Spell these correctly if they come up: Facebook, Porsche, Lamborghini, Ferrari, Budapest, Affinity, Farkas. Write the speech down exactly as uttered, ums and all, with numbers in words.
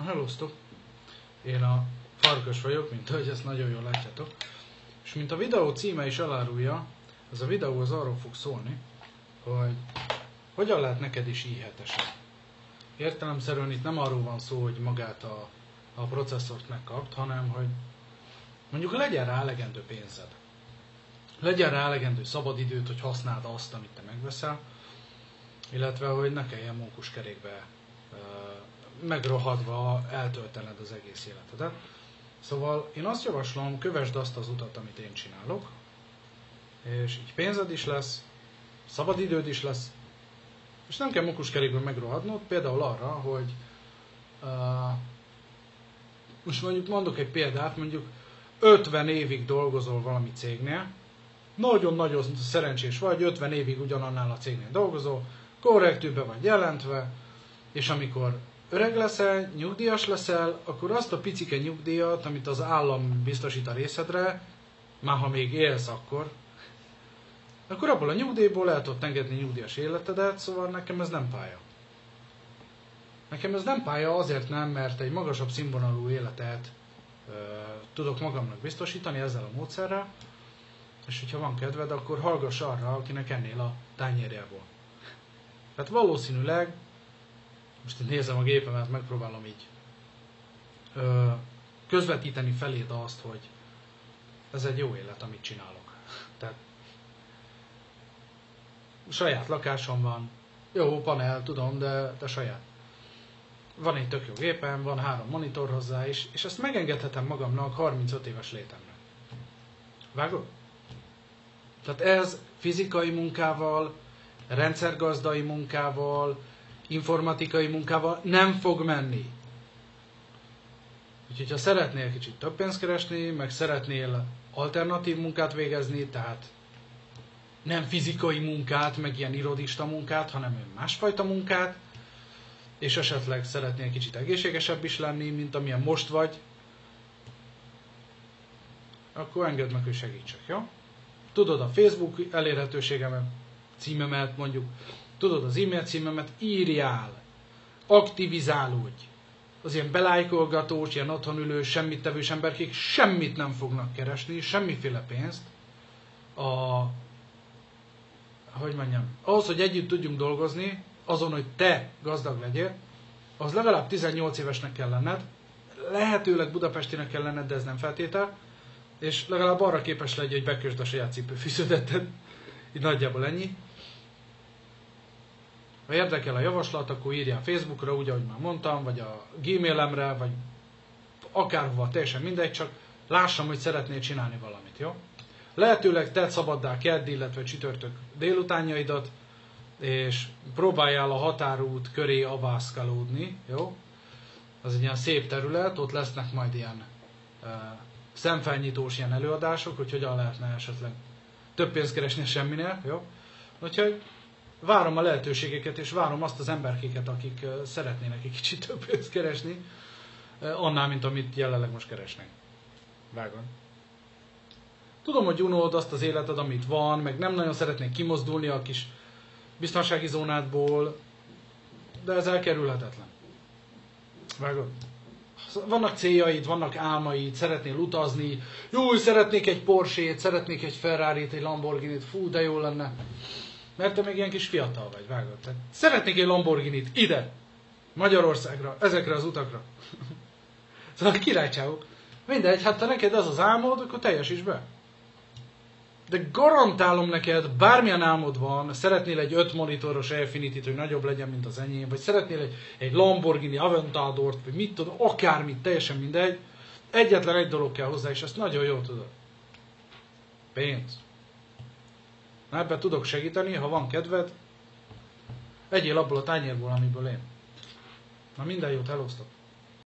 Na hellosztok! Én a Farkas vagyok, mint ahogy ezt nagyon jól látjátok. És mint a videó címe is elárulja, ez a videó az arról fog szólni, hogy hogyan lehet neked is i hetesen. Értelemszerűen itt nem arról van szó, hogy magát a, a processzort megkapt, hanem hogy mondjuk legyen rá elegendő pénzed. Legyen rá elegendő szabadidőt, hogy használd azt, amit te megveszel, illetve hogy ne kelljen mókus kerékbe megrohadva eltöltened az egész életedet. Szóval én azt javaslom, kövesd azt az utat, amit én csinálok, és így pénzed is lesz, szabadidőd is lesz, és nem kell mokuskerékből megrohadnod, például arra, hogy uh, most mondjuk mondok egy példát, mondjuk ötven évig dolgozol valami cégnél, nagyon-nagyon szerencsés vagy, ötven évig ugyanannál a cégnél dolgozol, korrektűbe vagy jelentve, és amikor öreg leszel, nyugdíjas leszel, akkor azt a picike nyugdíjat, amit az állam biztosít a részedre, már ha még élsz akkor, akkor abból a nyugdíjból el tudod engedni nyugdíjas életedet, szóval nekem ez nem pálya. Nekem ez nem pálya azért nem, mert egy magasabb színvonalú életet ö, tudok magamnak biztosítani ezzel a módszerrel, és hogyha van kedved, akkor hallgass arra, akinek ennél a tányérjából. Tehát valószínűleg, most nézem a gépemet, megpróbálom így ö, közvetíteni feléd azt, hogy ez egy jó élet, amit csinálok. Tehát saját lakásom van, jó panel, tudom, de, de saját. Van egy tök jó gépem, van három monitor hozzá is, és ezt megengedhetem magamnak harmincöt éves létemre. Vágod? Tehát ez fizikai munkával, rendszergazdai munkával, informatikai munkával nem fog menni. Úgyhogy ha szeretnél kicsit több pénzt keresni, meg szeretnél alternatív munkát végezni, tehát nem fizikai munkát, meg ilyen irodista munkát, hanem másfajta munkát, és esetleg szeretnél kicsit egészségesebb is lenni, mint amilyen most vagy, akkor engedd meg, hogy segítsek, jó? Tudod a Facebook elérhetőségemet, címemet mondjuk, tudod az e-mail címemet, írjál, aktivizálódj. Az ilyen belájkolgatós, ilyen otthonülő, semmit tevős emberkék semmit nem fognak keresni, semmiféle pénzt. A, hogy mondjam, ahhoz, hogy együtt tudjunk dolgozni, azon, hogy te gazdag legyél, az legalább tizennyolc évesnek kell lenned, lehetőleg budapestinek kell lenned, de ez nem feltétel, és legalább arra képes legyél, hogy bekösd a saját cipőfűszödetet. Így nagyjából ennyi. Ha érdekel a javaslat, akkor írjál Facebookra, úgy, ahogy már mondtam, vagy a Gmailemre, vagy akárhova, teljesen mindegy, csak lássam, hogy szeretnél csinálni valamit, jó? Lehetőleg tedd szabaddá kedd, illetve csütörtök délutánjaidat, és próbáljál a határút köré avászkálódni, jó? Az egy ilyen szép terület, ott lesznek majd ilyen uh, szemfelnyitós ilyen előadások, hogy hogyan lehetne esetleg több pénzt keresni semminél, jó? Úgyhogy várom a lehetőségeket, és várom azt az emberkéket, akik szeretnének egy kicsit több pénzt keresni, annál, mint amit jelenleg most keresnek. Vágod. Tudom, hogy unod azt az életed, amit van, meg nem nagyon szeretnék kimozdulni a kis biztonsági zónádból, de ez elkerülhetetlen. Vágod. Vannak céljaid, vannak álmaid, szeretnél utazni, jó, szeretnék egy Porsche-t, szeretnék egy Ferrari-t, egy Lamborghini-t, fú, de jó lenne. Mert te még ilyen kis fiatal vagy, vágod. Tehát szeretnék egy Lamborghini-t ide, Magyarországra, ezekre az utakra. Szóval királyságok. Mindegy, hát ha neked ez az álmod, akkor teljesíts be. De garantálom neked, bármilyen álmod van, szeretnél egy öt monitoros Affinity-t, hogy nagyobb legyen, mint az enyém, vagy szeretnél egy, egy Lamborghini Aventadort, vagy mit tudom, akármit, teljesen mindegy. Egyetlen egy dolog kell hozzá, és ezt nagyon jól tudod. Pénz. Na, ebben tudok segíteni, ha van kedved, egyél abból a tányérból, amiből én. Na, minden jót, elosztok!